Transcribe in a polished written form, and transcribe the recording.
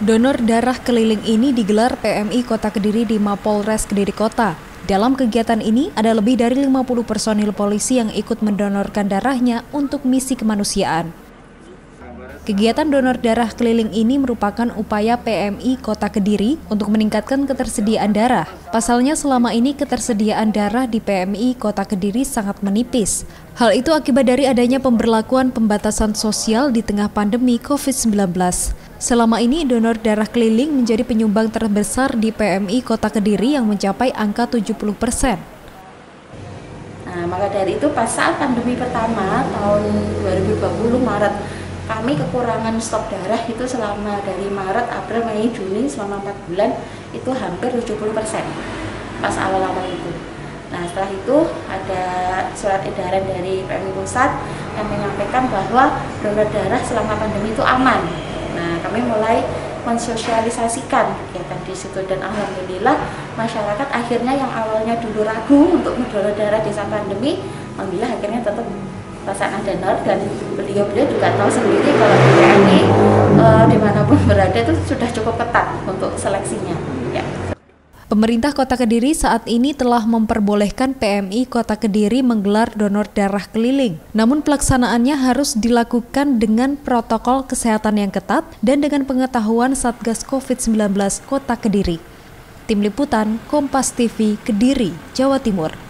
Donor darah keliling ini digelar PMI Kota Kediri di Mapolres Kediri Kota. Dalam kegiatan ini, ada lebih dari 50 personil polisi yang ikut mendonorkan darahnya untuk misi kemanusiaan. Kegiatan donor darah keliling ini merupakan upaya PMI Kota Kediri untuk meningkatkan ketersediaan darah. Pasalnya selama ini ketersediaan darah di PMI Kota Kediri sangat menipis. Hal itu akibat dari adanya pemberlakuan pembatasan sosial di tengah pandemi COVID-19. Selama ini donor darah keliling menjadi penyumbang terbesar di PMI Kota Kediri yang mencapai angka 70%. Nah, maka dari itu pas saat pandemi pertama tahun 2020 Maret, kami kekurangan stok darah itu selama dari Maret, April, Mei, Juni selama 4 bulan itu hampir 70% pas awal-awal itu. Nah setelah itu ada surat edaran dari PMI Pusat yang menyampaikan bahwa donor darah selama pandemi itu aman. Nah kami mulai mensosialisasikan kegiatan di situ dan alhamdulillah masyarakat akhirnya yang awalnya dulu ragu untuk mendonor darah di saat pandemi, alhamdulillah akhirnya tetap pasangan donor, dan beliau juga tahu sendiri kalau di PMI dimanapun berada itu sudah cukup ketat untuk seleksinya. Ya. Pemerintah Kota Kediri saat ini telah memperbolehkan PMI Kota Kediri menggelar donor darah keliling. Namun pelaksanaannya harus dilakukan dengan protokol kesehatan yang ketat dan dengan pengetahuan Satgas COVID-19 Kota Kediri. Tim Liputan Kompas TV Kediri, Jawa Timur.